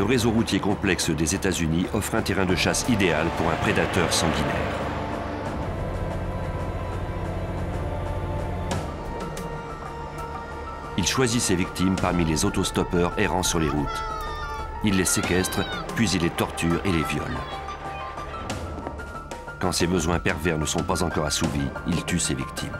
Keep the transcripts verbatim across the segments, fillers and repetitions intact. le réseau routier complexe des États-Unis offre un terrain de chasse idéal pour un prédateur sanguinaire. Il choisit ses victimes parmi les autostoppeurs errants sur les routes. Il les séquestre, puis il les torture et les viole. Quand ses besoins pervers ne sont pas encore assouvis, il tue ses victimes.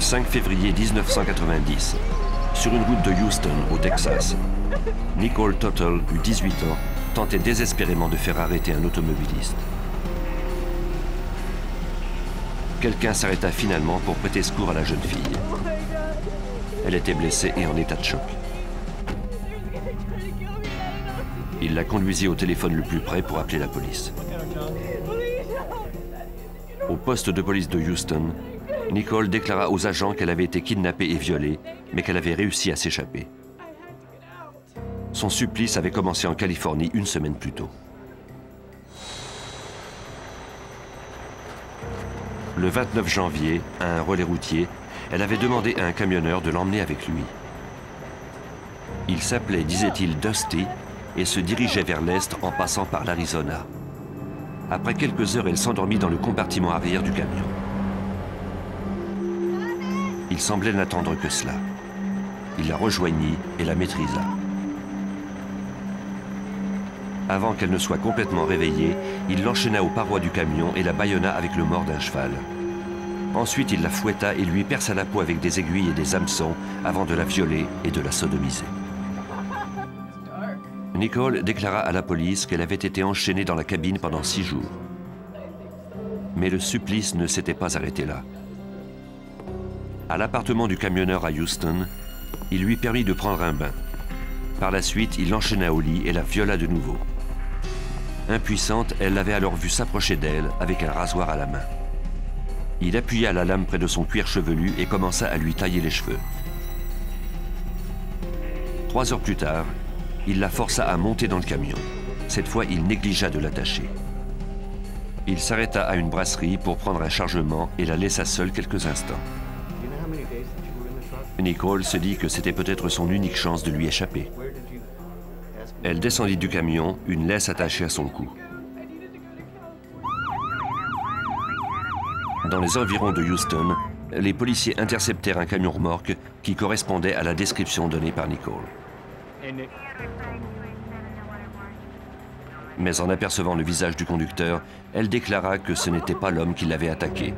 cinq février mille neuf cent quatre-vingt-dix, sur une route de Houston, au Texas, Nicole Tuttle, dix-huit ans, tentait désespérément de faire arrêter un automobiliste. Quelqu'un s'arrêta finalement pour prêter secours à la jeune fille. Elle était blessée et en état de choc. Il la conduisit au téléphone le plus près pour appeler la police. Au poste de police de Houston, Nicole déclara aux agents qu'elle avait été kidnappée et violée, mais qu'elle avait réussi à s'échapper. Son supplice avait commencé en Californie une semaine plus tôt. Le vingt-neuf janvier, à un relais routier, elle avait demandé à un camionneur de l'emmener avec lui. Il s'appelait, disait-il, Dusty, et se dirigeait vers l'est en passant par l'Arizona. Après quelques heures, elle s'endormit dans le compartiment arrière du camion. Il semblait n'attendre que cela. Il la rejoignit et la maîtrisa. Avant qu'elle ne soit complètement réveillée, il l'enchaîna aux parois du camion et la bâillonna avec le mors d'un cheval. Ensuite, il la fouetta et lui perça la peau avec des aiguilles et des hameçons avant de la violer et de la sodomiser. Nicole déclara à la police qu'elle avait été enchaînée dans la cabine pendant six jours. Mais le supplice ne s'était pas arrêté là. À l'appartement du camionneur à Houston, il lui permit de prendre un bain. Par la suite, il l'enchaîna au lit et la viola de nouveau. Impuissante, elle l'avait alors vu s'approcher d'elle avec un rasoir à la main. Il appuya la lame près de son cuir chevelu et commença à lui tailler les cheveux. Trois heures plus tard, il la força à monter dans le camion. Cette fois, il négligea de l'attacher. Il s'arrêta à une brasserie pour prendre un chargement et la laissa seule quelques instants. Nicole se dit que c'était peut-être son unique chance de lui échapper. Elle descendit du camion, une laisse attachée à son cou. Dans les environs de Houston, les policiers interceptèrent un camion remorque qui correspondait à la description donnée par Nicole. Mais en apercevant le visage du conducteur, elle déclara que ce n'était pas l'homme qui l'avait attaqué.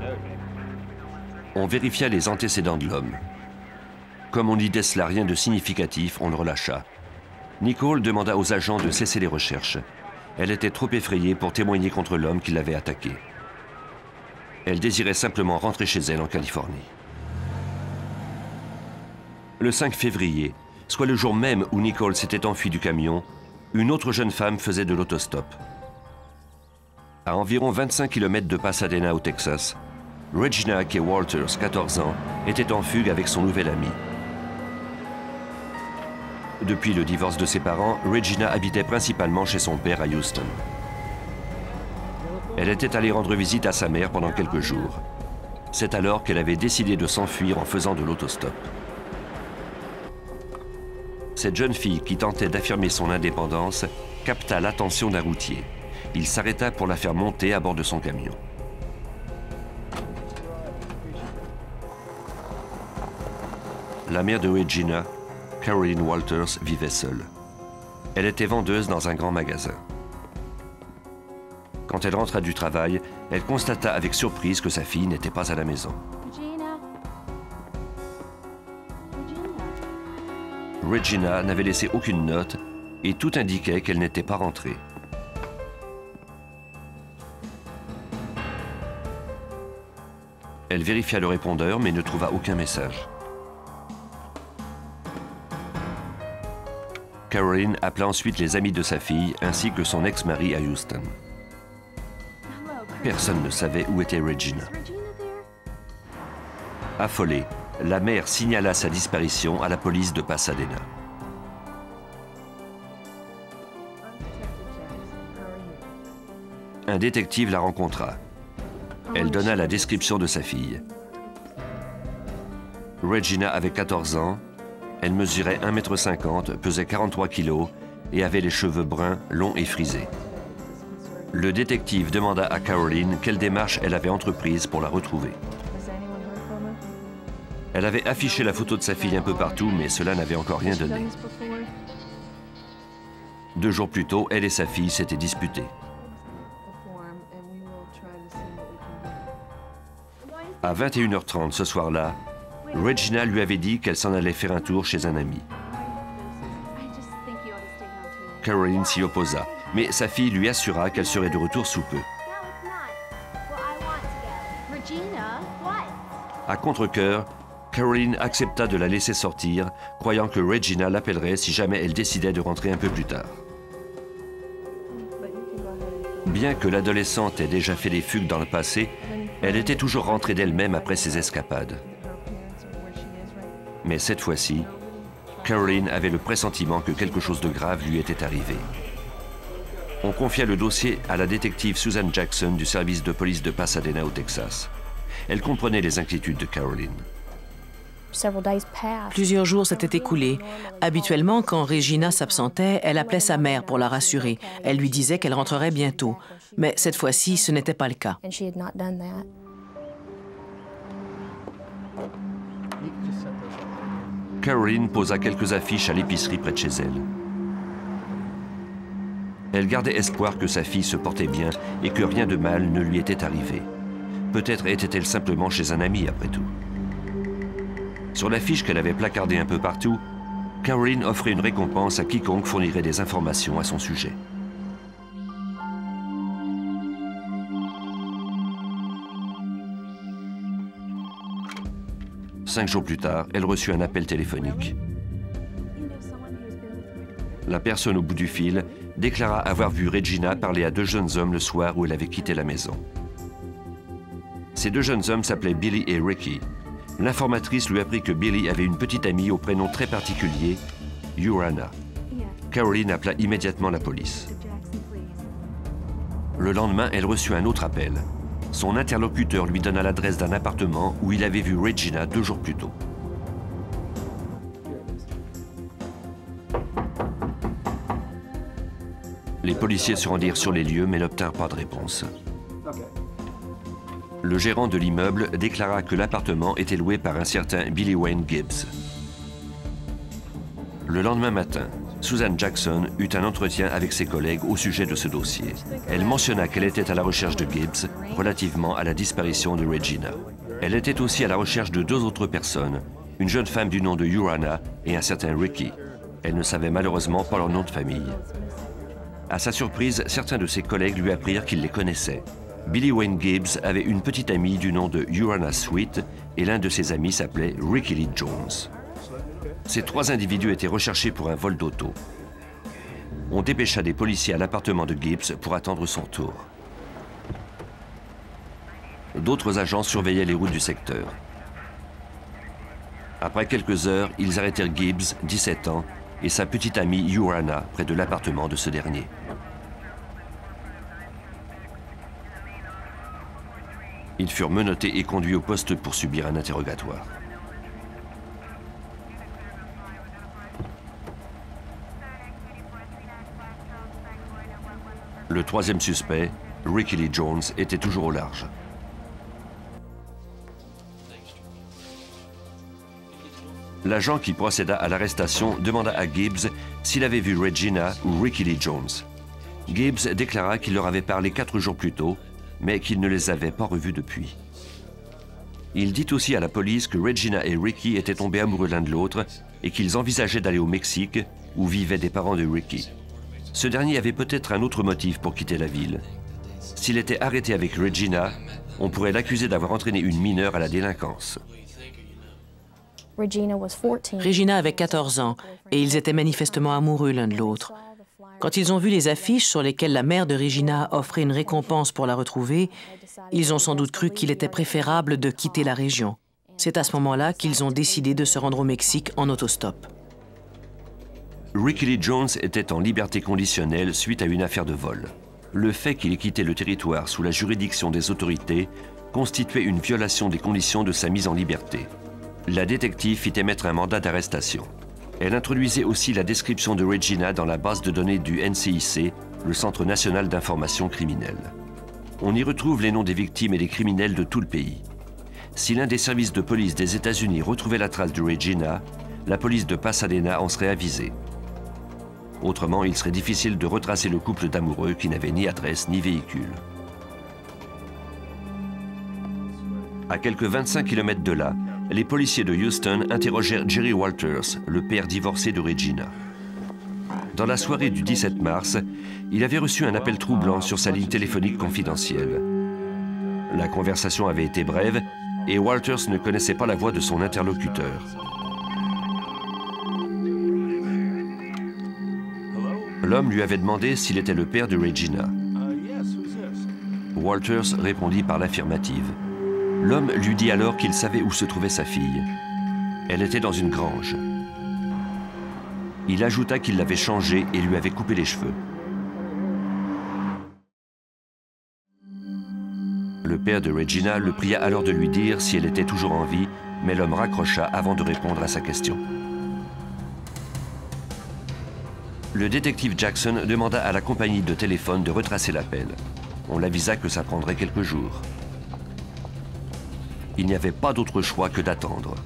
On vérifia les antécédents de l'homme. Comme on n'y décela rien de significatif, on le relâcha. Nicole demanda aux agents de cesser les recherches. Elle était trop effrayée pour témoigner contre l'homme qui l'avait attaqué. Elle désirait simplement rentrer chez elle en Californie. Le cinq février, soit le jour même où Nicole s'était enfuie du camion, une autre jeune femme faisait de l'autostop. À environ vingt-cinq kilomètres de Pasadena, au Texas, Regina K. Walters, quatorze ans, était en fugue avec son nouvel ami. Depuis le divorce de ses parents, Regina habitait principalement chez son père à Houston. Elle était allée rendre visite à sa mère pendant quelques jours. C'est alors qu'elle avait décidé de s'enfuir en faisant de l'autostop. Cette jeune fille qui tentait d'affirmer son indépendance capta l'attention d'un routier. Il s'arrêta pour la faire monter à bord de son camion. La mère de Regina, Caroline Walters, vivait seule. Elle était vendeuse dans un grand magasin. Quand elle rentra du travail, elle constata avec surprise que sa fille n'était pas à la maison. Regina, Regina. Regina n'avait laissé aucune note et tout indiquait qu'elle n'était pas rentrée. Elle vérifia le répondeur, mais ne trouva aucun message. Caroline appela ensuite les amis de sa fille, ainsi que son ex-mari à Houston. Personne ne savait où était Regina. Affolée, la mère signala sa disparition à la police de Pasadena. Un détective la rencontra. Elle donna la description de sa fille. Regina avait quatorze ans, elle mesurait un mètre cinquante, pesait quarante-trois kilos et avait les cheveux bruns, longs et frisés. Le détective demanda à Caroline quelle démarche elle avait entreprise pour la retrouver. Elle avait affiché la photo de sa fille un peu partout, mais cela n'avait encore rien donné. Deux jours plus tôt, elle et sa fille s'étaient disputées. À vingt et une heures trente ce soir-là, Regina lui avait dit qu'elle s'en allait faire un tour chez un ami. Caroline s'y opposa, mais sa fille lui assura qu'elle serait de retour sous peu. À contre-cœur, Caroline accepta de la laisser sortir, croyant que Regina l'appellerait si jamais elle décidait de rentrer un peu plus tard. Bien que l'adolescente ait déjà fait des fugues dans le passé, elle était toujours rentrée d'elle-même après ses escapades. Mais cette fois-ci, Caroline avait le pressentiment que quelque chose de grave lui était arrivé. On confia le dossier à la détective Susan Jackson du service de police de Pasadena au Texas. Elle comprenait les inquiétudes de Caroline. Plusieurs jours s'étaient écoulés. Habituellement, quand Regina s'absentait, elle appelait sa mère pour la rassurer. Elle lui disait qu'elle rentrerait bientôt. Mais cette fois-ci, ce n'était pas le cas. Caroline posa quelques affiches à l'épicerie près de chez elle. Elle gardait espoir que sa fille se portait bien et que rien de mal ne lui était arrivé. Peut-être était-elle simplement chez un ami, après tout. Sur l'affiche qu'elle avait placardée un peu partout, Caroline offrait une récompense à quiconque fournirait des informations à son sujet. Cinq jours plus tard, elle reçut un appel téléphonique. La personne au bout du fil déclara avoir vu Regina parler à deux jeunes hommes le soir où elle avait quitté la maison. Ces deux jeunes hommes s'appelaient Billy et Ricky. L'informatrice lui apprit que Billy avait une petite amie au prénom très particulier, Yurana. Caroline appela immédiatement la police. Le lendemain, elle reçut un autre appel. Son interlocuteur lui donna l'adresse d'un appartement où il avait vu Regina deux jours plus tôt. Les policiers se rendirent sur les lieux mais n'obtinrent pas de réponse. Le gérant de l'immeuble déclara que l'appartement était loué par un certain Billy Wayne Gibbs. Le lendemain matin, Susan Jackson eut un entretien avec ses collègues au sujet de ce dossier. Elle mentionna qu'elle était à la recherche de Gibbs relativement à la disparition de Regina. Elle était aussi à la recherche de deux autres personnes, une jeune femme du nom de Yurana et un certain Ricky. Elle ne savait malheureusement pas leur nom de famille. À sa surprise, certains de ses collègues lui apprirent qu'ils les connaissaient. Billy Wayne Gibbs avait une petite amie du nom de Yurana Sweet et l'un de ses amis s'appelait Ricky Lee Jones. Ces trois individus étaient recherchés pour un vol d'auto. On dépêcha des policiers à l'appartement de Gibbs pour attendre son tour. D'autres agents surveillaient les routes du secteur. Après quelques heures, ils arrêtèrent Gibbs, dix-sept ans, et sa petite amie Yurana près de l'appartement de ce dernier. Ils furent menottés et conduits au poste pour subir un interrogatoire. Le troisième suspect, Ricky Lee Jones, était toujours au large. L'agent qui procéda à l'arrestation demanda à Gibbs s'il avait vu Regina ou Ricky Lee Jones. Gibbs déclara qu'il leur avait parlé quatre jours plus tôt, mais qu'il ne les avait pas revus depuis. Il dit aussi à la police que Regina et Ricky étaient tombés amoureux l'un de l'autre et qu'ils envisageaient d'aller au Mexique, où vivaient des parents de Ricky. Ce dernier avait peut-être un autre motif pour quitter la ville. S'il était arrêté avec Regina, on pourrait l'accuser d'avoir entraîné une mineure à la délinquance. Regina avait quatorze ans et ils étaient manifestement amoureux l'un de l'autre. Quand ils ont vu les affiches sur lesquelles la mère de Regina offrait une récompense pour la retrouver, ils ont sans doute cru qu'il était préférable de quitter la région. C'est à ce moment-là qu'ils ont décidé de se rendre au Mexique en autostop. Ricky Lee Jones était en liberté conditionnelle suite à une affaire de vol. Le fait qu'il ait quitté le territoire sous la juridiction des autorités constituait une violation des conditions de sa mise en liberté. La détective fit émettre un mandat d'arrestation. Elle introduisait aussi la description de Regina dans la base de données du N C I C, le Centre national d'information criminelle. On y retrouve les noms des victimes et des criminels de tout le pays. Si l'un des services de police des États-Unis retrouvait la trace de Regina, la police de Pasadena en serait avisée. Autrement, il serait difficile de retracer le couple d'amoureux qui n'avait ni adresse ni véhicule. À quelques vingt-cinq kilomètres de là, les policiers de Houston interrogèrent Jerry Walters, le père divorcé de Regina. Dans la soirée du dix-sept mars, il avait reçu un appel troublant sur sa ligne téléphonique confidentielle. La conversation avait été brève et Walters ne connaissait pas la voix de son interlocuteur. L'homme lui avait demandé s'il était le père de Regina. Walters répondit par l'affirmative. L'homme lui dit alors qu'il savait où se trouvait sa fille. Elle était dans une grange. Il ajouta qu'il l'avait changée et lui avait coupé les cheveux. Le père de Regina le pria alors de lui dire si elle était toujours en vie, mais l'homme raccrocha avant de répondre à sa question. Le détective Jackson demanda à la compagnie de téléphone de retracer l'appel. On l'avisa que ça prendrait quelques jours. Il n'y avait pas d'autre choix que d'attendre.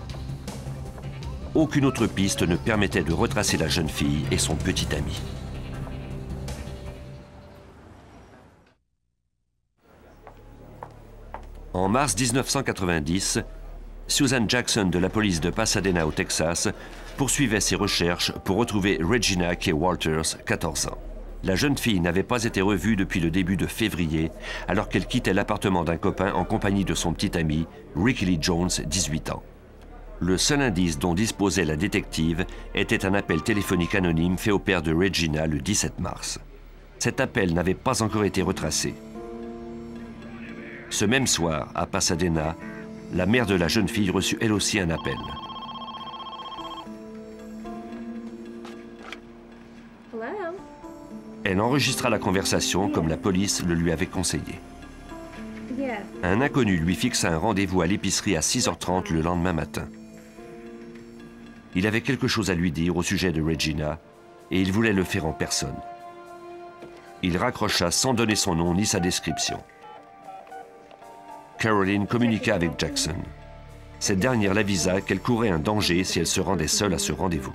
Aucune autre piste ne permettait de retracer la jeune fille et son petit ami. En mars mille neuf cent quatre-vingt-dix, Susan Jackson de la police de Pasadena au Texas poursuivait ses recherches pour retrouver Regina K. Walters, quatorze ans. La jeune fille n'avait pas été revue depuis le début de février, alors qu'elle quittait l'appartement d'un copain en compagnie de son petit ami, Ricky Lee Jones, dix-huit ans. Le seul indice dont disposait la détective était un appel téléphonique anonyme fait au père de Regina le dix-sept mars. Cet appel n'avait pas encore été retracé. Ce même soir, à Pasadena, la mère de la jeune fille reçut elle aussi un appel. Elle enregistra la conversation comme la police le lui avait conseillé. Un inconnu lui fixa un rendez-vous à l'épicerie à six heures trente le lendemain matin. Il avait quelque chose à lui dire au sujet de Regina et il voulait le faire en personne. Il raccrocha sans donner son nom ni sa description. Caroline communiqua avec Jackson. Cette dernière l'avisa qu'elle courait un danger si elle se rendait seule à ce rendez-vous.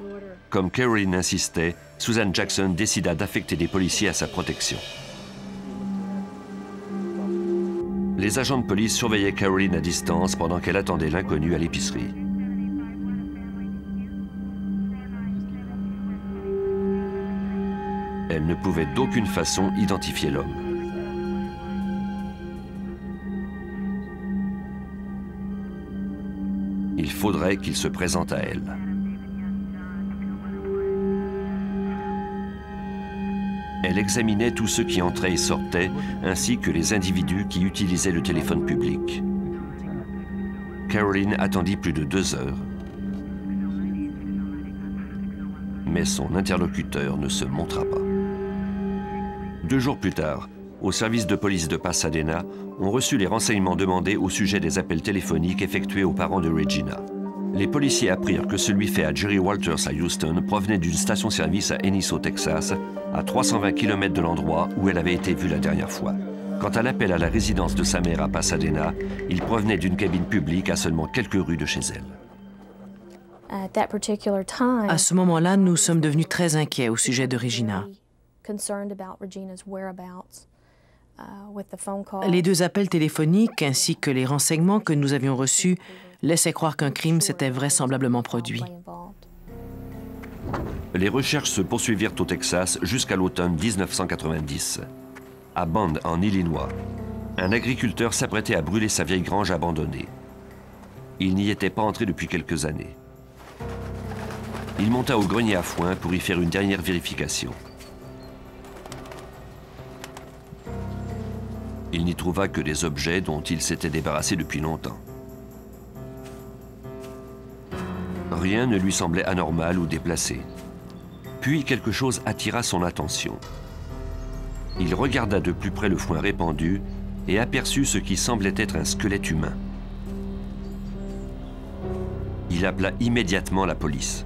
Comme Caroline insistait, Susan Jackson décida d'affecter des policiers à sa protection. Les agents de police surveillaient Caroline à distance pendant qu'elle attendait l'inconnu à l'épicerie. Elle ne pouvait d'aucune façon identifier l'homme. Il faudrait qu'il se présente à elle. Elle examinait tous ceux qui entraient et sortaient, ainsi que les individus qui utilisaient le téléphone public. Caroline attendit plus de deux heures, mais son interlocuteur ne se montra pas. Deux jours plus tard, au service de police de Pasadena, on reçut les renseignements demandés au sujet des appels téléphoniques effectués aux parents de Regina. Les policiers apprirent que celui fait à Jerry Walters à Houston provenait d'une station-service à Ennis au Texas, à trois cent vingt kilomètres de l'endroit où elle avait été vue la dernière fois. Quant à l'appel à la résidence de sa mère à Pasadena, il provenait d'une cabine publique à seulement quelques rues de chez elle. À ce moment-là, nous sommes devenus très inquiets au sujet de Regina. Les deux appels téléphoniques ainsi que les renseignements que nous avions reçus laissaient croire qu'un crime s'était vraisemblablement produit. Les recherches se poursuivirent au Texas jusqu'à l'automne mille neuf cent quatre-vingt-dix, à Bond en Illinois, un agriculteur s'apprêtait à brûler sa vieille grange abandonnée. Il n'y était pas entré depuis quelques années. Il monta au grenier à foin pour y faire une dernière vérification. Il n'y trouva que des objets dont il s'était débarrassé depuis longtemps. Rien ne lui semblait anormal ou déplacé. Puis quelque chose attira son attention. Il regarda de plus près le foin répandu et aperçut ce qui semblait être un squelette humain. Il appela immédiatement la police.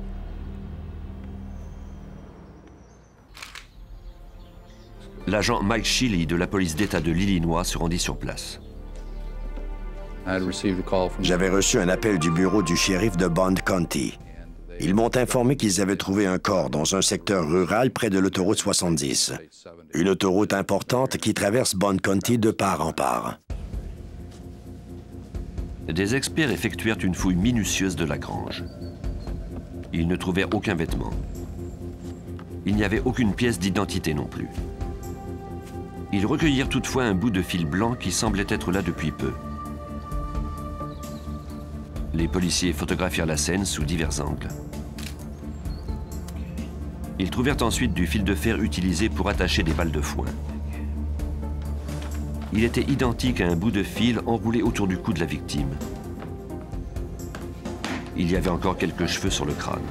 L'agent Mike Shelley de la police d'État de l'Illinois se rendit sur place. J'avais reçu un appel du bureau du shérif de Bond County. Ils m'ont informé qu'ils avaient trouvé un corps dans un secteur rural près de l'autoroute soixante-dix. Une autoroute importante qui traverse Bond County de part en part. Des experts effectuèrent une fouille minutieuse de la grange. Ils ne trouvèrent aucun vêtement. Il n'y avait aucune pièce d'identité non plus. Ils recueillirent toutefois un bout de fil blanc qui semblait être là depuis peu. Les policiers photographièrent la scène sous divers angles. Ils trouvèrent ensuite du fil de fer utilisé pour attacher des balles de foin. Il était identique à un bout de fil enroulé autour du cou de la victime. Il y avait encore quelques cheveux sur le crâne.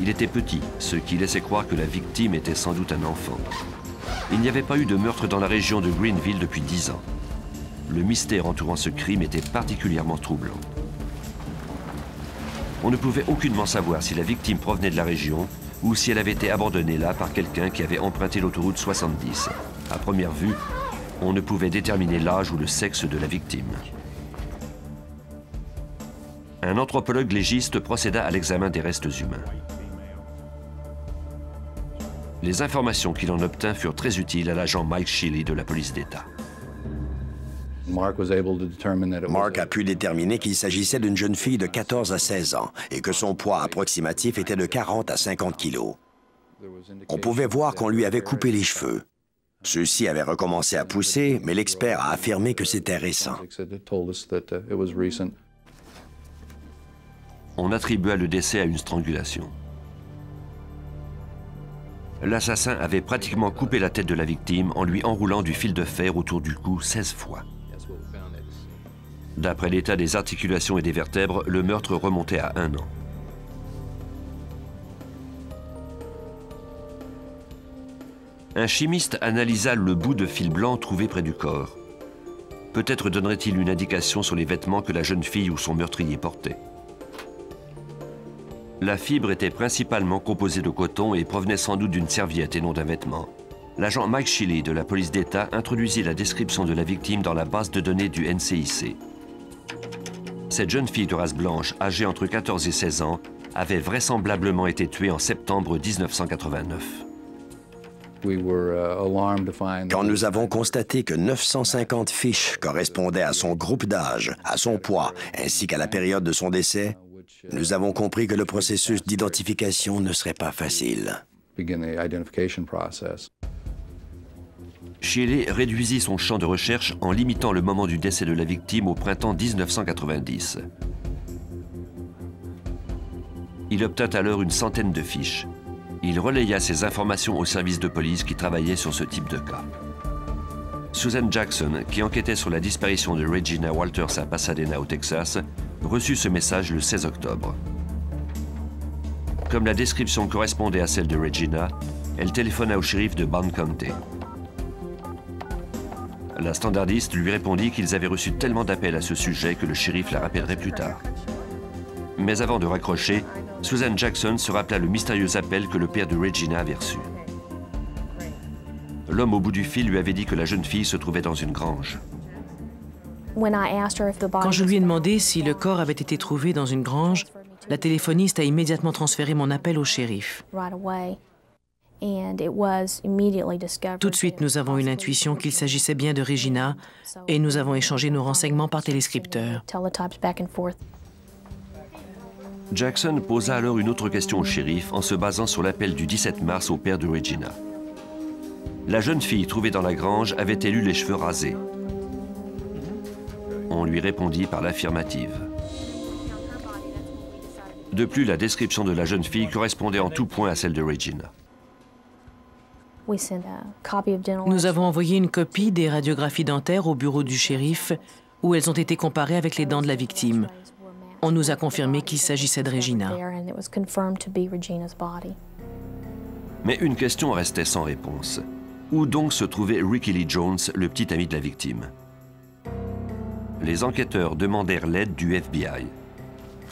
Il était petit, ce qui laissait croire que la victime était sans doute un enfant. Il n'y avait pas eu de meurtre dans la région de Greenville depuis dix ans. Le mystère entourant ce crime était particulièrement troublant. On ne pouvait aucunement savoir si la victime provenait de la région ou si elle avait été abandonnée là par quelqu'un qui avait emprunté l'autoroute soixante-dix. À première vue, on ne pouvait déterminer l'âge ou le sexe de la victime. Un anthropologue légiste procéda à l'examen des restes humains. Les informations qu'il en obtint furent très utiles à l'agent Mike Shelley de la police d'État. Mark a pu déterminer qu'il s'agissait d'une jeune fille de quatorze à seize ans et que son poids approximatif était de quarante à cinquante kilos. On pouvait voir qu'on lui avait coupé les cheveux. Ceux-ci avaient recommencé à pousser, mais l'expert a affirmé que c'était récent. On attribua le décès à une strangulation. L'assassin avait pratiquement coupé la tête de la victime en lui enroulant du fil de fer autour du cou seize fois. D'après l'état des articulations et des vertèbres, le meurtre remontait à un an. Un chimiste analysa le bout de fil blanc trouvé près du corps. Peut-être donnerait-il une indication sur les vêtements que la jeune fille ou son meurtrier portait. La fibre était principalement composée de coton et provenait sans doute d'une serviette et non d'un vêtement. L'agent Mike Shelley de la police d'État introduisit la description de la victime dans la base de données du N C I C. Cette jeune fille de race blanche, âgée entre quatorze et seize ans, avait vraisemblablement été tuée en septembre mille neuf cent quatre-vingt-neuf. Quand nous avons constaté que neuf cent cinquante fiches correspondaient à son groupe d'âge, à son poids, ainsi qu'à la période de son décès, nous avons compris que le processus d'identification ne serait pas facile. Shelley réduisit son champ de recherche en limitant le moment du décès de la victime au printemps mille neuf cent quatre-vingt-dix. Il obtint alors une centaine de fiches. Il relaya ces informations au service de police qui travaillait sur ce type de cas. Susan Jackson, qui enquêtait sur la disparition de Regina Walters à Pasadena au Texas, reçut ce message le seize octobre. Comme la description correspondait à celle de Regina, elle téléphona au shérif de Bond County. La standardiste lui répondit qu'ils avaient reçu tellement d'appels à ce sujet que le shérif la rappellerait plus tard. Mais avant de raccrocher, Susan Jackson se rappela le mystérieux appel que le père de Regina avait reçu. L'homme au bout du fil lui avait dit que la jeune fille se trouvait dans une grange. Quand je lui ai demandé si le corps avait été trouvé dans une grange, la téléphoniste a immédiatement transféré mon appel au shérif. Tout de suite, nous avons une intuition qu'il s'agissait bien de Regina et nous avons échangé nos renseignements par téléscripteur. Jackson posa alors une autre question au shérif en se basant sur l'appel du dix-sept mars au père de Regina. La jeune fille trouvée dans la grange avait-elle eu les cheveux rasés ? on lui répondit par l'affirmative. De plus, la description de la jeune fille correspondait en tout point à celle de Regina. Nous avons envoyé une copie des radiographies dentaires au bureau du shérif, où elles ont été comparées avec les dents de la victime. On nous a confirmé qu'il s'agissait de Regina. Mais une question restait sans réponse. Où donc se trouvait Ricky Lee Jones, le petit ami de la victime? Les enquêteurs demandèrent l'aide du F B I.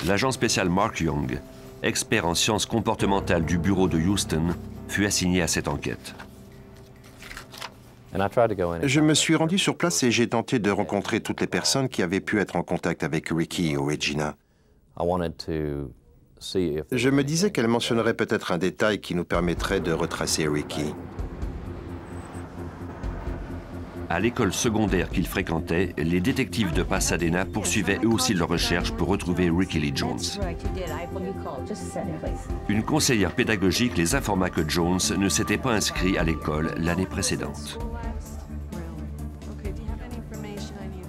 L'agent spécial Mark Young, expert en sciences comportementales du bureau de Houston, fut assigné à cette enquête. Je me suis rendu sur place et j'ai tenté de rencontrer toutes les personnes qui avaient pu être en contact avec Ricky ou Regina. Je me disais qu'elle mentionnerait peut-être un détail qui nous permettrait de retracer Ricky. À l'école secondaire qu'ils fréquentaient, les détectives de Pasadena poursuivaient eux aussi leurs recherches pour retrouver Ricky Lee Jones. Une conseillère pédagogique les informa que Jones ne s'était pas inscrit à l'école l'année précédente.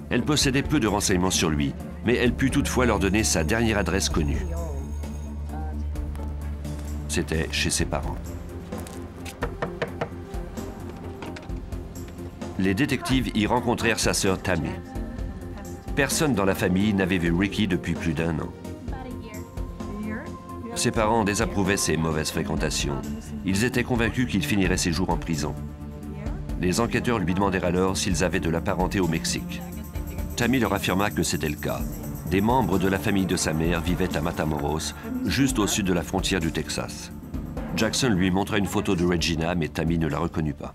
Elle possédait peu de renseignements sur lui, mais elle put toutefois leur donner sa dernière adresse connue. C'était chez ses parents. Les détectives y rencontrèrent sa sœur Tammy. Personne dans la famille n'avait vu Ricky depuis plus d'un an. Ses parents désapprouvaient ses mauvaises fréquentations. Ils étaient convaincus qu'il finirait ses jours en prison. Les enquêteurs lui demandèrent alors s'ils avaient de la parenté au Mexique. Tammy leur affirma que c'était le cas. Des membres de la famille de sa mère vivaient à Matamoros, juste au sud de la frontière du Texas. Jackson lui montra une photo de Regina, mais Tammy ne la reconnut pas.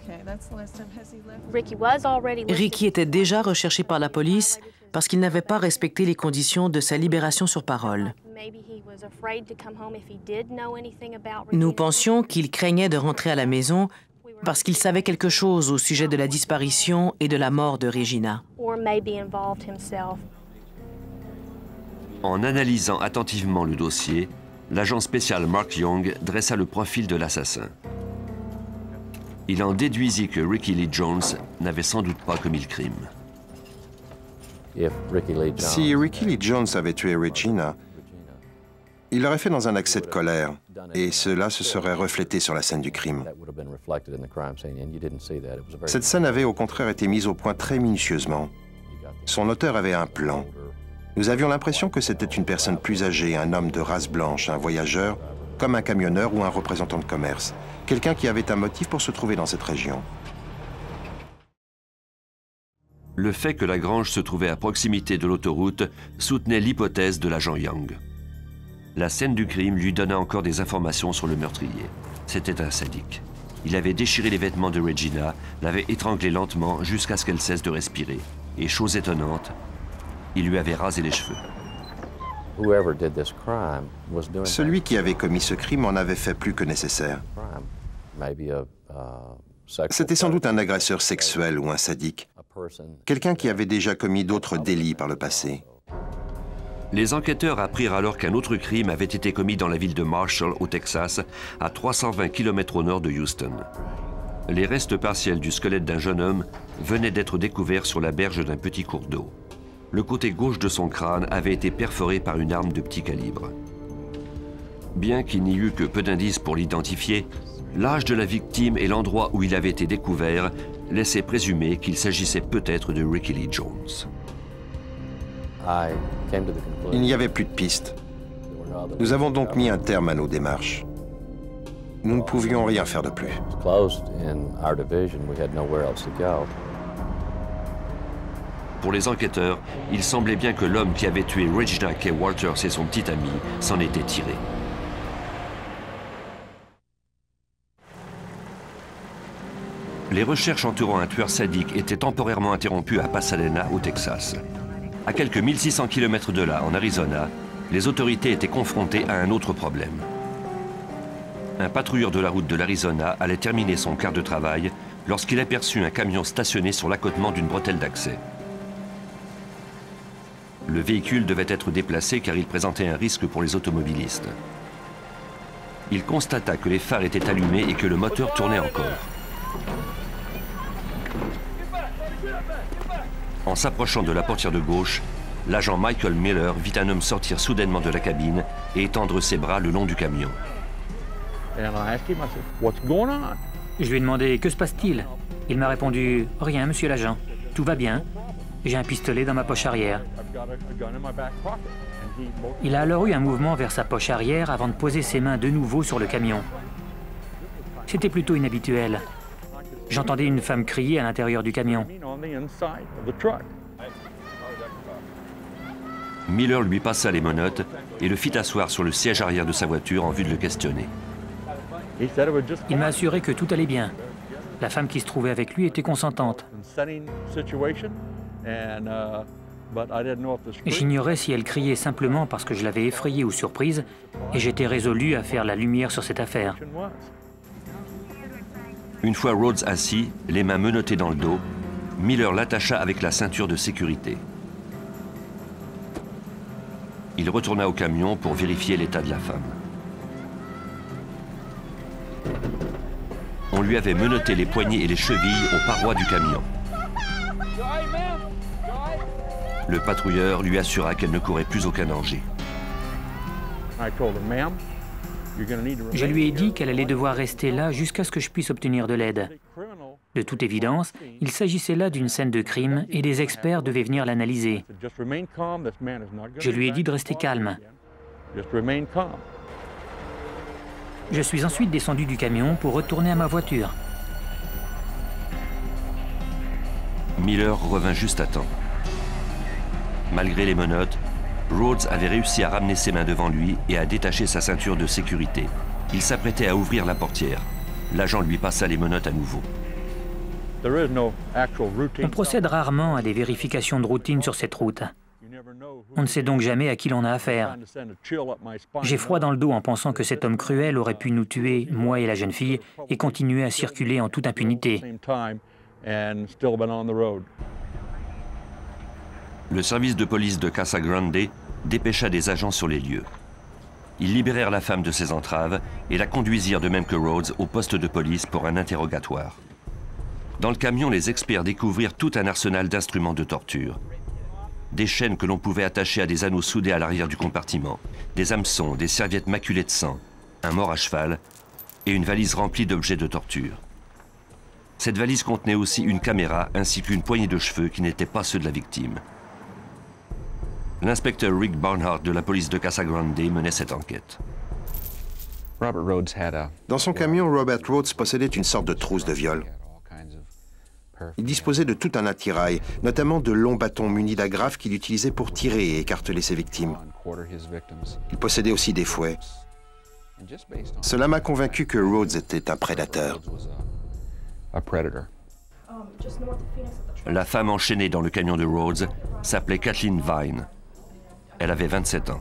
Ricky était déjà recherché par la police parce qu'il n'avait pas respecté les conditions de sa libération sur parole. Nous pensions qu'il craignait de rentrer à la maison parce qu'il savait quelque chose au sujet de la disparition et de la mort de Regina. En analysant attentivement le dossier, l'agent spécial Mark Young dressa le profil de l'assassin. Il en déduisit que Ricky Lee Jones n'avait sans doute pas commis le crime. Si Ricky Lee Jones avait tué Regina, il l'aurait fait dans un accès de colère, et cela se serait reflété sur la scène du crime. Cette scène avait au contraire été mise au point très minutieusement. Son auteur avait un plan. Nous avions l'impression que c'était une personne plus âgée, un homme de race blanche, un voyageur, comme un camionneur ou un représentant de commerce. Quelqu'un qui avait un motif pour se trouver dans cette région. Le fait que la grange se trouvait à proximité de l'autoroute soutenait l'hypothèse de l'agent Young. La scène du crime lui donna encore des informations sur le meurtrier. C'était un sadique. Il avait déchiré les vêtements de Regina, l'avait étranglée lentement jusqu'à ce qu'elle cesse de respirer. Et chose étonnante, il lui avait rasé les cheveux. Celui qui avait commis ce crime en avait fait plus que nécessaire. C'était sans doute un agresseur sexuel ou un sadique, quelqu'un qui avait déjà commis d'autres délits par le passé. Les enquêteurs apprirent alors qu'un autre crime avait été commis dans la ville de Marshall, au Texas, à trois cent vingt kilomètres au nord de Houston. Les restes partiels du squelette d'un jeune homme venaient d'être découverts sur la berge d'un petit cours d'eau. Le côté gauche de son crâne avait été perforé par une arme de petit calibre. Bien qu'il n'y eût que peu d'indices pour l'identifier, l'âge de la victime et l'endroit où il avait été découvert laissaient présumer qu'il s'agissait peut-être de Ricky Lee Jones. Il n'y avait plus de piste. Nous avons donc mis un terme à nos démarches. Nous ne pouvions rien faire de plus. Pour les enquêteurs, il semblait bien que l'homme qui avait tué Regina K. Walters et son petit ami s'en était tiré. Les recherches entourant un tueur sadique étaient temporairement interrompues à Pasadena, au Texas. À quelques mille six cents kilomètres de là, en Arizona, les autorités étaient confrontées à un autre problème. Un patrouilleur de la route de l'Arizona allait terminer son quart de travail lorsqu'il aperçut un camion stationné sur l'accotement d'une bretelle d'accès. Le véhicule devait être déplacé car il présentait un risque pour les automobilistes. Il constata que les phares étaient allumés et que le moteur tournait encore. En s'approchant de la portière de gauche, l'agent Michael Miller vit un homme sortir soudainement de la cabine et étendre ses bras le long du camion. Je lui ai demandé « Que se passe-t-il » Il m'a répondu « Rien, monsieur l'agent. Tout va bien. J'ai un pistolet dans ma poche arrière. » Il a alors eu un mouvement vers sa poche arrière avant de poser ses mains de nouveau sur le camion. C'était plutôt inhabituel. J'entendais une femme crier à l'intérieur du camion. Miller lui passa les menottes et le fit asseoir sur le siège arrière de sa voiture en vue de le questionner. Il m'a assuré que tout allait bien. La femme qui se trouvait avec lui était consentante. J'ignorais si elle criait simplement parce que je l'avais effrayée ou surprise, et j'étais résolu à faire la lumière sur cette affaire. Une fois Rhodes assis, les mains menottées dans le dos, Miller l'attacha avec la ceinture de sécurité. Il retourna au camion pour vérifier l'état de la femme. On lui avait menotté les poignets et les chevilles aux parois du camion. Le patrouilleur lui assura qu'elle ne courait plus aucun danger. Je lui ai dit qu'elle allait devoir rester là jusqu'à ce que je puisse obtenir de l'aide. De toute évidence, il s'agissait là d'une scène de crime et des experts devaient venir l'analyser. Je lui ai dit de rester calme. Je suis ensuite descendu du camion pour retourner à ma voiture. Miller revint juste à temps. Malgré les menottes, Rhodes avait réussi à ramener ses mains devant lui et à détacher sa ceinture de sécurité. Il s'apprêtait à ouvrir la portière. L'agent lui passa les menottes à nouveau. On procède rarement à des vérifications de routine sur cette route. On ne sait donc jamais à qui l'on a affaire. J'ai froid dans le dos en pensant que cet homme cruel aurait pu nous tuer, moi et la jeune fille, et continuer à circuler en toute impunité. Le service de police de Casa Grande dépêcha des agents sur les lieux. Ils libérèrent la femme de ses entraves et la conduisirent de même que Rhodes au poste de police pour un interrogatoire. Dans le camion, les experts découvrirent tout un arsenal d'instruments de torture. Des chaînes que l'on pouvait attacher à des anneaux soudés à l'arrière du compartiment, des hameçons, des serviettes maculées de sang, un mort à cheval et une valise remplie d'objets de torture. Cette valise contenait aussi une caméra ainsi qu'une poignée de cheveux qui n'étaient pas ceux de la victime. L'inspecteur Rick Barnhart de la police de Casa Grande menait cette enquête. Dans son camion, Robert Rhodes possédait une sorte de trousse de viol. Il disposait de tout un attirail, notamment de longs bâtons munis d'agrafes qu'il utilisait pour tirer et écarteler ses victimes. Il possédait aussi des fouets. Cela m'a convaincu que Rhodes était un prédateur. La femme enchaînée dans le camion de Rhodes s'appelait Kathleen Vine. Elle avait vingt-sept ans.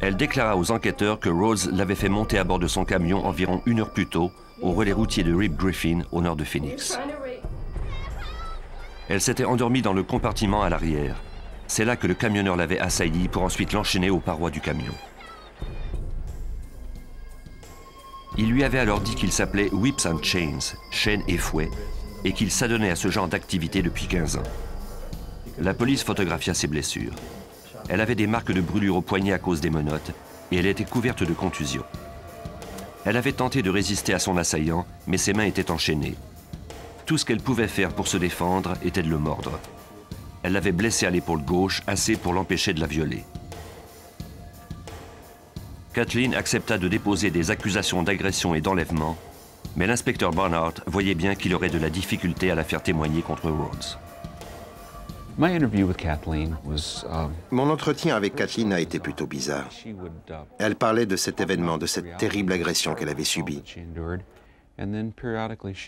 Elle déclara aux enquêteurs que Rhodes l'avait fait monter à bord de son camion environ une heure plus tôt au relais routier de Rip Griffin, au nord de Phoenix. Elle s'était endormie dans le compartiment à l'arrière. C'est là que le camionneur l'avait assaillie pour ensuite l'enchaîner aux parois du camion. Il lui avait alors dit qu'il s'appelait Whips and Chains, chaînes et fouets, et qu'il s'adonnait à ce genre d'activité depuis quinze ans. La police photographia ses blessures. Elle avait des marques de brûlure au poignet à cause des menottes, et elle était couverte de contusions. Elle avait tenté de résister à son assaillant, mais ses mains étaient enchaînées. Tout ce qu'elle pouvait faire pour se défendre était de le mordre. Elle l'avait blessé à l'épaule gauche, assez pour l'empêcher de la violer. Kathleen accepta de déposer des accusations d'agression et d'enlèvement, mais l'inspecteur Barnhart voyait bien qu'il aurait de la difficulté à la faire témoigner contre Rhodes. Mon entretien avec Kathleen a été plutôt bizarre. Elle parlait de cet événement, de cette terrible agression qu'elle avait subie.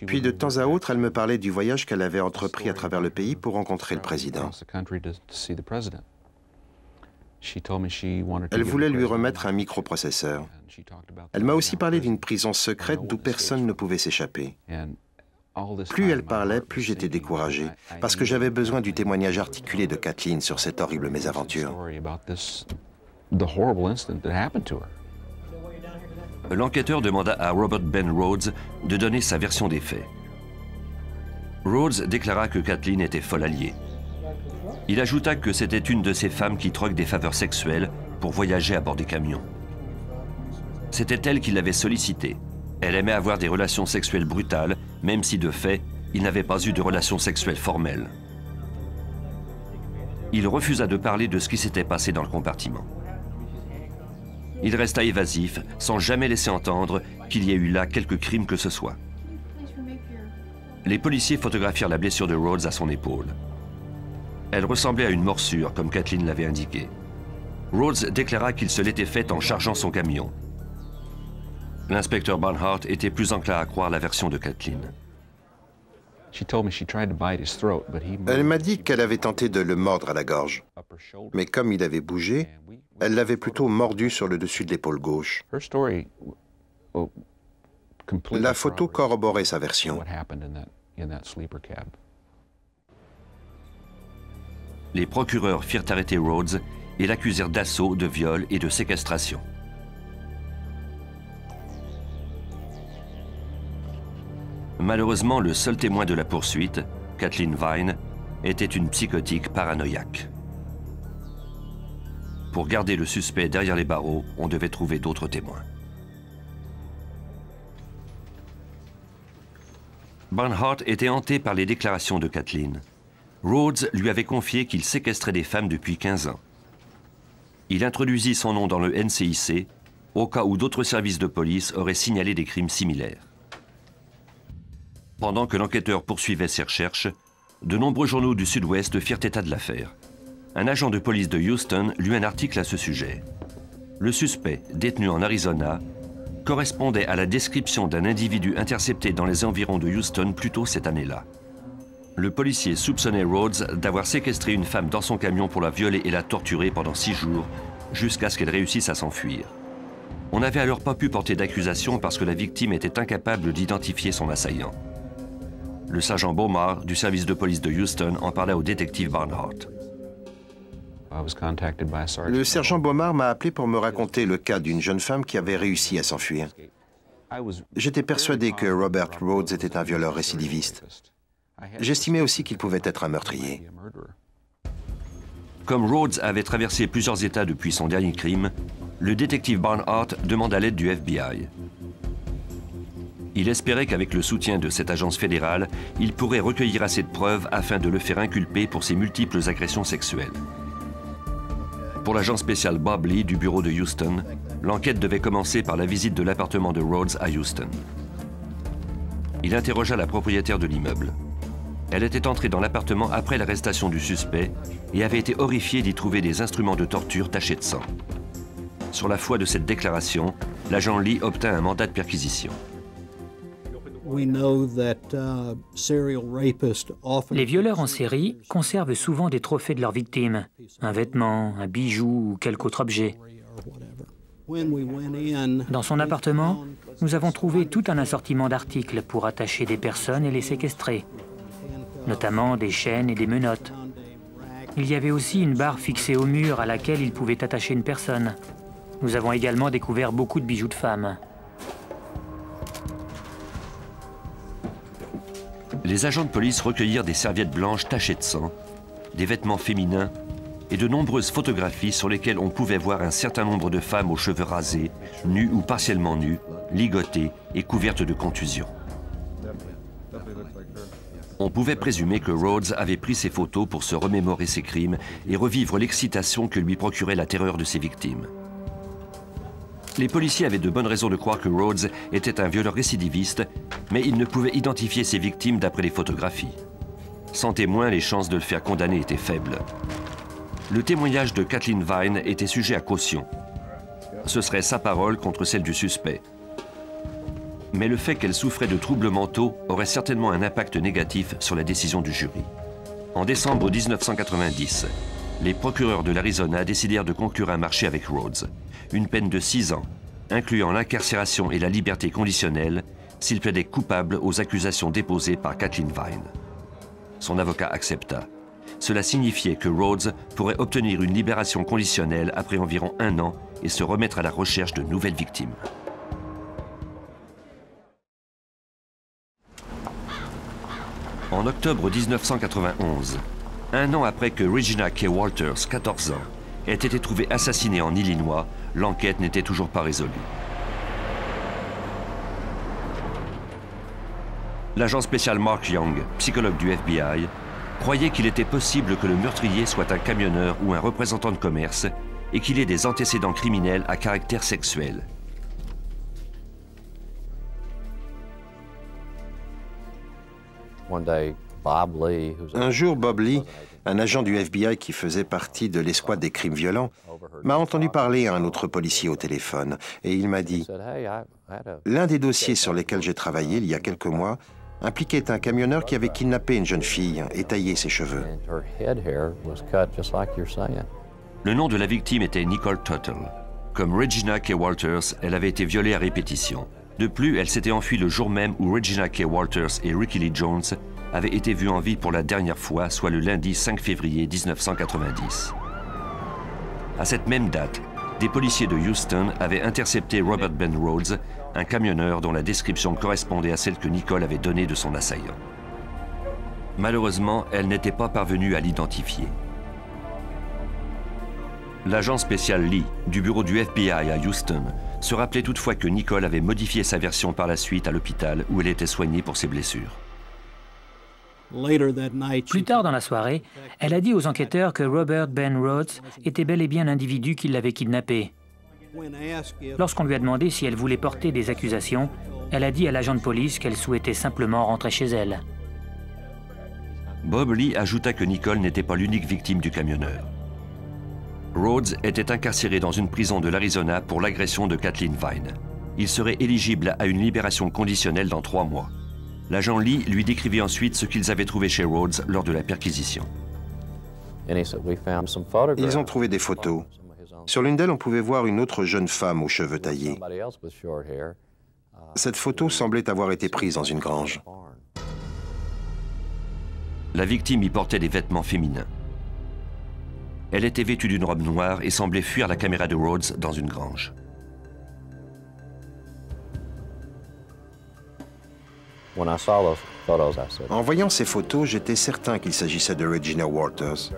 Puis de temps à autre, elle me parlait du voyage qu'elle avait entrepris à travers le pays pour rencontrer le président. Elle voulait lui remettre un microprocesseur. Elle m'a aussi parlé d'une prison secrète d'où personne ne pouvait s'échapper. Plus elle parlait, plus j'étais découragé, parce que j'avais besoin du témoignage articulé de Kathleen sur cette horrible mésaventure. L'enquêteur demanda à Robert Ben Rhodes de donner sa version des faits. Rhodes déclara que Kathleen était folle alliée. Il ajouta que c'était une de ces femmes qui troquent des faveurs sexuelles pour voyager à bord des camions. C'était elle qui l'avait sollicité. Elle aimait avoir des relations sexuelles brutales, même si de fait, il n'avait pas eu de relations sexuelles formelles. Il refusa de parler de ce qui s'était passé dans le compartiment. Il resta évasif, sans jamais laisser entendre qu'il y ait eu là quelque crime que ce soit. Les policiers photographièrent la blessure de Rhodes à son épaule. Elle ressemblait à une morsure, comme Kathleen l'avait indiqué. Rhodes déclara qu'il se l'était faite en chargeant son camion. L'inspecteur Barnhart était plus enclin à croire la version de Kathleen. Elle m'a dit qu'elle avait tenté de le mordre à la gorge, mais comme il avait bougé, elle l'avait plutôt mordu sur le dessus de l'épaule gauche. La photo corroborait sa version. Les procureurs firent arrêter Rhodes et l'accusèrent d'assaut, de viol et de séquestration. Malheureusement, le seul témoin de la poursuite, Kathleen Vine, était une psychotique paranoïaque. Pour garder le suspect derrière les barreaux, on devait trouver d'autres témoins. Barnhart était hanté par les déclarations de Kathleen. Rhodes lui avait confié qu'il séquestrait des femmes depuis quinze ans. Il introduisit son nom dans le N C I C, au cas où d'autres services de police auraient signalé des crimes similaires. Pendant que l'enquêteur poursuivait ses recherches, de nombreux journaux du Sud-Ouest firent état de l'affaire. Un agent de police de Houston lut un article à ce sujet. Le suspect, détenu en Arizona, correspondait à la description d'un individu intercepté dans les environs de Houston plus tôt cette année-là. Le policier soupçonnait Rhodes d'avoir séquestré une femme dans son camion pour la violer et la torturer pendant six jours, jusqu'à ce qu'elle réussisse à s'enfuir. On n'avait alors pas pu porter d'accusation parce que la victime était incapable d'identifier son assaillant. Le sergent Beaumar, du service de police de Houston, en parla au détective Barnhart. Le sergent Beaumar m'a appelé pour me raconter le cas d'une jeune femme qui avait réussi à s'enfuir. J'étais persuadé que Robert Rhodes était un violeur récidiviste. J'estimais aussi qu'il pouvait être un meurtrier. Comme Rhodes avait traversé plusieurs États depuis son dernier crime, le détective Barnhart demanda l'aide du F B I. Il espérait qu'avec le soutien de cette agence fédérale, il pourrait recueillir assez de preuves afin de le faire inculper pour ses multiples agressions sexuelles. Pour l'agent spécial Bob Lee du bureau de Houston, l'enquête devait commencer par la visite de l'appartement de Rhodes à Houston. Il interrogea la propriétaire de l'immeuble. Elle était entrée dans l'appartement après l'arrestation du suspect et avait été horrifiée d'y trouver des instruments de torture tachés de sang. Sur la foi de cette déclaration, l'agent Lee obtint un mandat de perquisition. Les violeurs en série conservent souvent des trophées de leurs victimes, un vêtement, un bijou ou quelque autre objet. Dans son appartement, nous avons trouvé tout un assortiment d'articles pour attacher des personnes et les séquestrer, notamment des chaînes et des menottes. Il y avait aussi une barre fixée au mur à laquelle ils pouvaient attacher une personne. Nous avons également découvert beaucoup de bijoux de femmes. Les agents de police recueillirent des serviettes blanches tachées de sang, des vêtements féminins et de nombreuses photographies sur lesquelles on pouvait voir un certain nombre de femmes aux cheveux rasés, nues ou partiellement nues, ligotées et couvertes de contusions. On pouvait présumer que Rhodes avait pris ces photos pour se remémorer ses crimes et revivre l'excitation que lui procurait la terreur de ses victimes. Les policiers avaient de bonnes raisons de croire que Rhodes était un violeur récidiviste, mais ils ne pouvaient identifier ses victimes d'après les photographies. Sans témoin, les chances de le faire condamner étaient faibles. Le témoignage de Kathleen Vine était sujet à caution. Ce serait sa parole contre celle du suspect. Mais le fait qu'elle souffrait de troubles mentaux aurait certainement un impact négatif sur la décision du jury. En décembre mille neuf cent quatre-vingt-dix, les procureurs de l'Arizona décidèrent de conclure un marché avec Rhodes. Une peine de six ans, incluant l'incarcération et la liberté conditionnelle, s'il plaidait coupable aux accusations déposées par Kathleen Vine. Son avocat accepta. Cela signifiait que Rhodes pourrait obtenir une libération conditionnelle après environ un an et se remettre à la recherche de nouvelles victimes. en octobre mille neuf cent quatre-vingt-onze, un an après que Regina K. Walters, quatorze ans, ait été trouvée assassinée en Illinois, l'enquête n'était toujours pas résolue. L'agent spécial Mark Young, psychologue du F B I, croyait qu'il était possible que le meurtrier soit un camionneur ou un représentant de commerce et qu'il ait des antécédents criminels à caractère sexuel. Un jour, Bob Lee, un agent du F B I qui faisait partie de l'escouade des crimes violents, m'a entendu parler à un autre policier au téléphone et il m'a dit « L'un des dossiers sur lesquels j'ai travaillé il y a quelques mois impliquait un camionneur qui avait kidnappé une jeune fille et taillé ses cheveux. » Le nom de la victime était Nicole Tuttle. Comme Regina K. Walters, elle avait été violée à répétition. De plus, elle s'était enfuie le jour même où Regina K. Walters et Ricky Lee Jones avaient été vus en vie pour la dernière fois, soit le lundi cinq février mille neuf cent quatre-vingt-dix. À cette même date, des policiers de Houston avaient intercepté Robert Ben Rhodes, un camionneur dont la description correspondait à celle que Nicole avait donnée de son assaillant. Malheureusement, elle n'était pas parvenue à l'identifier. L'agent spécial Lee, du bureau du F B I à Houston, se rappelait toutefois que Nicole avait modifié sa version par la suite à l'hôpital où elle était soignée pour ses blessures. Plus tard dans la soirée, elle a dit aux enquêteurs que Robert Ben Rhodes était bel et bien l'individu qui l'avait kidnappé. Lorsqu'on lui a demandé si elle voulait porter des accusations, elle a dit à l'agent de police qu'elle souhaitait simplement rentrer chez elle. Bob Lee ajouta que Nicole n'était pas l'unique victime du camionneur. Rhodes était incarcéré dans une prison de l'Arizona pour l'agression de Kathleen Vine. Il serait éligible à une libération conditionnelle dans trois mois. L'agent Lee lui décrivit ensuite ce qu'ils avaient trouvé chez Rhodes lors de la perquisition. Ils ont trouvé des photos. Sur l'une d'elles, on pouvait voir une autre jeune femme aux cheveux taillés. Cette photo semblait avoir été prise dans une grange. La victime y portait des vêtements féminins. Elle était vêtue d'une robe noire et semblait fuir la caméra de Rhodes dans une grange. En voyant ces photos, j'étais certain qu'il s'agissait de Regina Walters.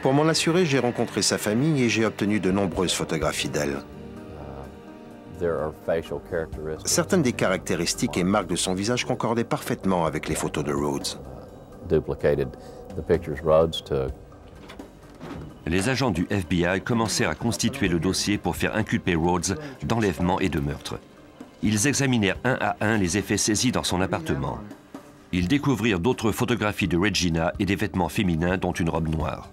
Pour m'en assurer, j'ai rencontré sa famille et j'ai obtenu de nombreuses photographies d'elle. Certaines des caractéristiques et marques de son visage concordaient parfaitement avec les photos de Rhodes. Les agents du F B I commencèrent à constituer le dossier pour faire inculper Rhodes d'enlèvement et de meurtre. Ils examinèrent un à un les effets saisis dans son appartement. Ils découvrirent d'autres photographies de Regina et des vêtements féminins, dont une robe noire.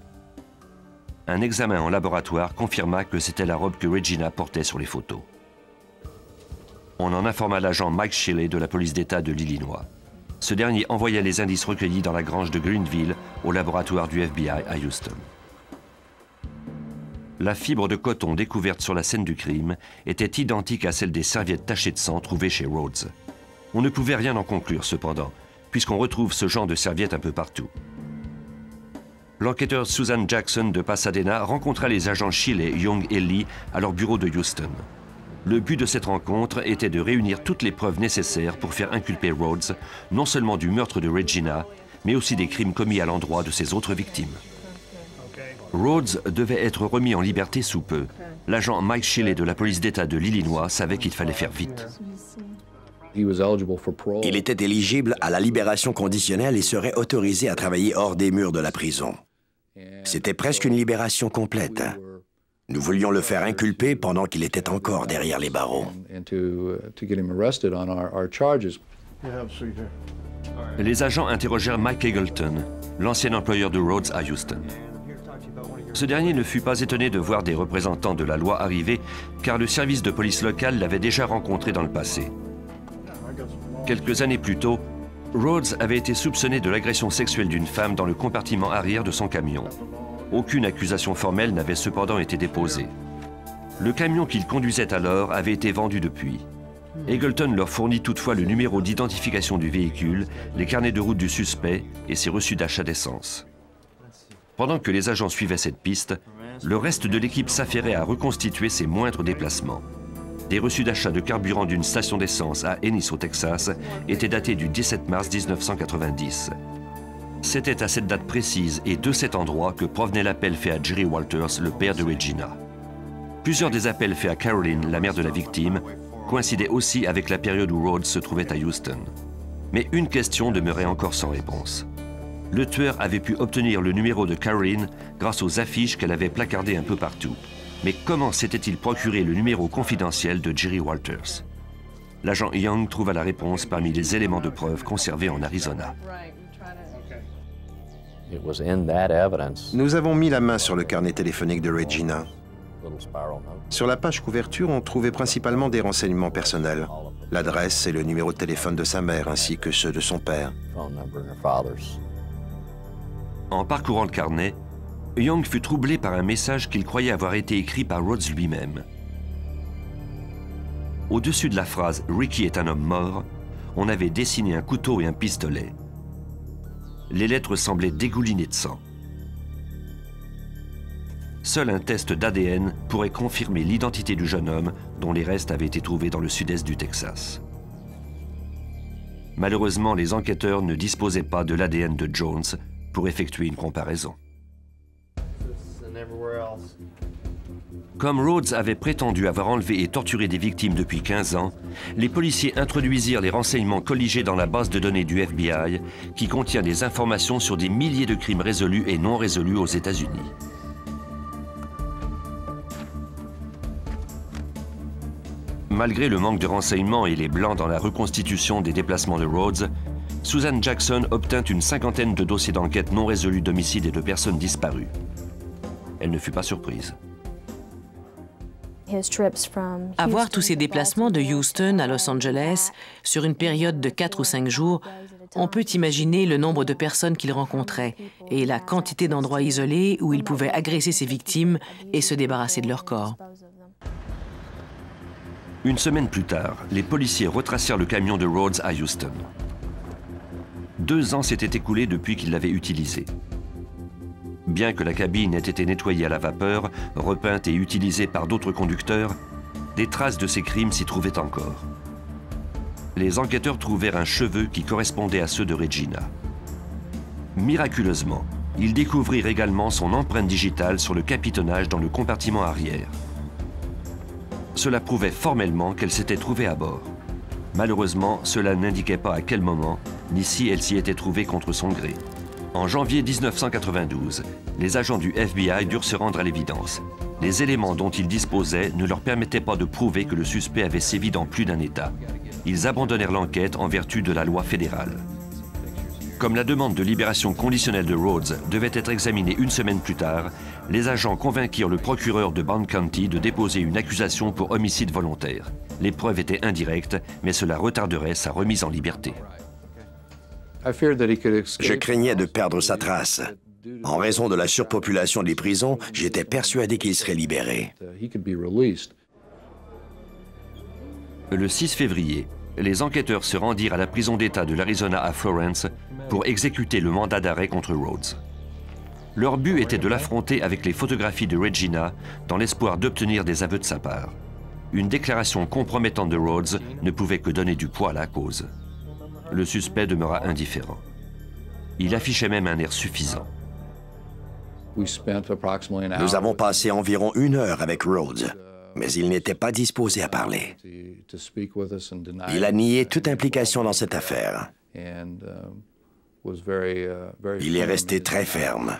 Un examen en laboratoire confirma que c'était la robe que Regina portait sur les photos. On en informa l'agent Mike Shelley de la police d'État de l'Illinois. Ce dernier envoya les indices recueillis dans la grange de Greenville au laboratoire du F B I à Houston. La fibre de coton découverte sur la scène du crime était identique à celle des serviettes tachées de sang trouvées chez Rhodes. On ne pouvait rien en conclure cependant, puisqu'on retrouve ce genre de serviettes un peu partout. L'enquêteur Susan Jackson de Pasadena rencontra les agents Shelley, Young et Lee à leur bureau de Houston. Le but de cette rencontre était de réunir toutes les preuves nécessaires pour faire inculper Rhodes, non seulement du meurtre de Regina, mais aussi des crimes commis à l'endroit de ses autres victimes. Rhodes devait être remis en liberté sous peu. L'agent Mike Shelley de la police d'État de l'Illinois savait qu'il fallait faire vite. Il était éligible à la libération conditionnelle et serait autorisé à travailler hors des murs de la prison. C'était presque une libération complète. Nous voulions le faire inculper pendant qu'il était encore derrière les barreaux. Les agents interrogèrent Mike Eggleton, l'ancien employeur de Rhodes à Houston. Ce dernier ne fut pas étonné de voir des représentants de la loi arriver, car le service de police local l'avait déjà rencontré dans le passé. Quelques années plus tôt, Rhodes avait été soupçonné de l'agression sexuelle d'une femme dans le compartiment arrière de son camion. Aucune accusation formelle n'avait cependant été déposée. Le camion qu'il conduisait alors avait été vendu depuis. Eggleton leur fournit toutefois le numéro d'identification du véhicule, les carnets de route du suspect et ses reçus d'achat d'essence. Pendant que les agents suivaient cette piste, le reste de l'équipe s'affairait à reconstituer ses moindres déplacements. des reçus d'achat de carburant d'une station d'essence à Ennis, au Texas, étaient datés du dix-sept mars mille neuf cent quatre-vingt-dix. C'était à cette date précise et de cet endroit que provenait l'appel fait à Jerry Walters, le père de Regina. Plusieurs des appels faits à Caroline, la mère de la victime, coïncidaient aussi avec la période où Rhodes se trouvait à Houston. Mais une question demeurait encore sans réponse. Le tueur avait pu obtenir le numéro de Caroline grâce aux affiches qu'elle avait placardées un peu partout. Mais comment s'était-il procuré le numéro confidentiel de Jerry Walters? L'agent Young trouva la réponse parmi les éléments de preuve conservés en Arizona. Nous avons mis la main sur le carnet téléphonique de Regina. Sur la page couverture, on trouvait principalement des renseignements personnels, l'adresse et le numéro de téléphone de sa mère, ainsi que ceux de son père. En parcourant le carnet, Young fut troublé par un message qu'il croyait avoir été écrit par Rhodes lui-même. Au-dessus de la phrase « Ricky est un homme mort », on avait dessiné un couteau et un pistolet. Les lettres semblaient dégouliner de sang. Seul un test d'A D N pourrait confirmer l'identité du jeune homme dont les restes avaient été trouvés dans le sud-est du Texas. Malheureusement, les enquêteurs ne disposaient pas de l'A D N de Jones pour effectuer une comparaison. Comme Rhodes avait prétendu avoir enlevé et torturé des victimes depuis quinze ans, les policiers introduisirent les renseignements colligés dans la base de données du F B I, qui contient des informations sur des milliers de crimes résolus et non résolus aux États-Unis. Malgré le manque de renseignements et les blancs dans la reconstitution des déplacements de Rhodes, Susan Jackson obtint une cinquantaine de dossiers d'enquête non résolus d'homicides et de personnes disparues. Elle ne fut pas surprise. Avoir tous ces déplacements de Houston à Los Angeles sur une période de quatre ou cinq jours, on peut imaginer le nombre de personnes qu'il rencontrait et la quantité d'endroits isolés où il pouvait agresser ses victimes et se débarrasser de leur corps. Une semaine plus tard, les policiers retracèrent le camion de Rhodes à Houston. Deux ans s'étaient écoulés depuis qu'ils l'avaient utilisé. Bien que la cabine ait été nettoyée à la vapeur, repeinte et utilisée par d'autres conducteurs, des traces de ces crimes s'y trouvaient encore. Les enquêteurs trouvèrent un cheveu qui correspondait à ceux de Regina. Miraculeusement, ils découvrirent également son empreinte digitale sur le capitonnage dans le compartiment arrière. Cela prouvait formellement qu'elle s'était trouvée à bord. Malheureusement, cela n'indiquait pas à quel moment, ni si elle s'y était trouvée contre son gré. En janvier mille neuf cent quatre-vingt-douze, les agents du F B I durent se rendre à l'évidence. Les éléments dont ils disposaient ne leur permettaient pas de prouver que le suspect avait sévi dans plus d'un État. Ils abandonnèrent l'enquête en vertu de la loi fédérale. Comme la demande de libération conditionnelle de Rhodes devait être examinée une semaine plus tard, les agents convainquirent le procureur de Bond County de déposer une accusation pour homicide volontaire. Les preuves étaient indirectes, mais cela retarderait sa remise en liberté. Je craignais de perdre sa trace. En raison de la surpopulation des prisons, j'étais persuadé qu'il serait libéré. Le six février, les enquêteurs se rendirent à la prison d'État de l'Arizona à Florence pour exécuter le mandat d'arrêt contre Rhodes. Leur but était de l'affronter avec les photographies de Regina dans l'espoir d'obtenir des aveux de sa part. Une déclaration compromettante de Rhodes ne pouvait que donner du poids à la cause. Le suspect demeura indifférent. Il affichait même un air suffisant. Nous avons passé environ une heure avec Rhodes, mais il n'était pas disposé à parler. Il a nié toute implication dans cette affaire. Il est resté très ferme.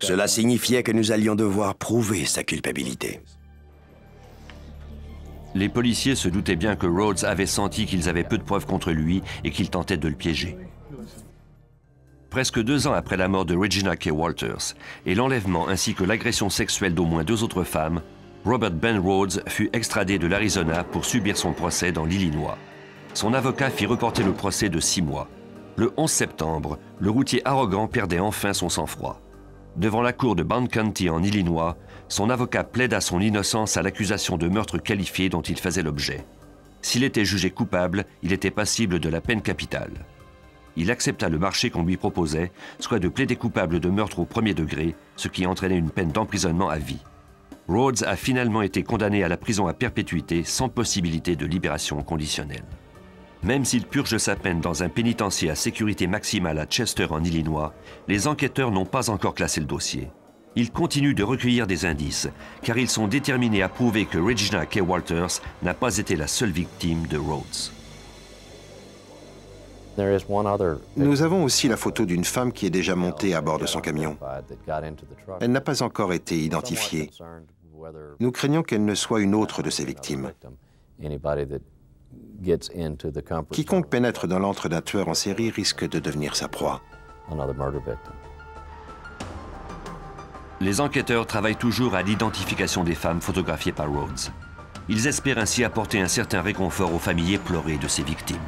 Cela signifiait que nous allions devoir prouver sa culpabilité. Les policiers se doutaient bien que Rhodes avait senti qu'ils avaient peu de preuves contre lui et qu'ils tentaient de le piéger. Presque deux ans après la mort de Regina K. Walters et l'enlèvement ainsi que l'agression sexuelle d'au moins deux autres femmes, Robert Ben Rhodes fut extradé de l'Arizona pour subir son procès dans l'Illinois. Son avocat fit reporter le procès de six mois. Le onze septembre, le routier arrogant perdait enfin son sang-froid. Devant la cour de Bond County en Illinois, son avocat plaida son innocence à l'accusation de meurtre qualifié dont il faisait l'objet. S'il était jugé coupable, il était passible de la peine capitale. Il accepta le marché qu'on lui proposait, soit de plaider coupable de meurtre au premier degré, ce qui entraînait une peine d'emprisonnement à vie. Rhodes a finalement été condamné à la prison à perpétuité sans possibilité de libération conditionnelle. Même s'il purge sa peine dans un pénitencier à sécurité maximale à Chester en Illinois, les enquêteurs n'ont pas encore classé le dossier. Ils continuent de recueillir des indices, car ils sont déterminés à prouver que Regina K. Walters n'a pas été la seule victime de Rhodes. Nous avons aussi la photo d'une femme qui est déjà montée à bord de son camion. Elle n'a pas encore été identifiée. Nous craignons qu'elle ne soit une autre de ses victimes. Quiconque pénètre dans l'antre d'un tueur en série risque de devenir sa proie. Les enquêteurs travaillent toujours à l'identification des femmes photographiées par Rhodes. Ils espèrent ainsi apporter un certain réconfort aux familles éplorées de ces victimes.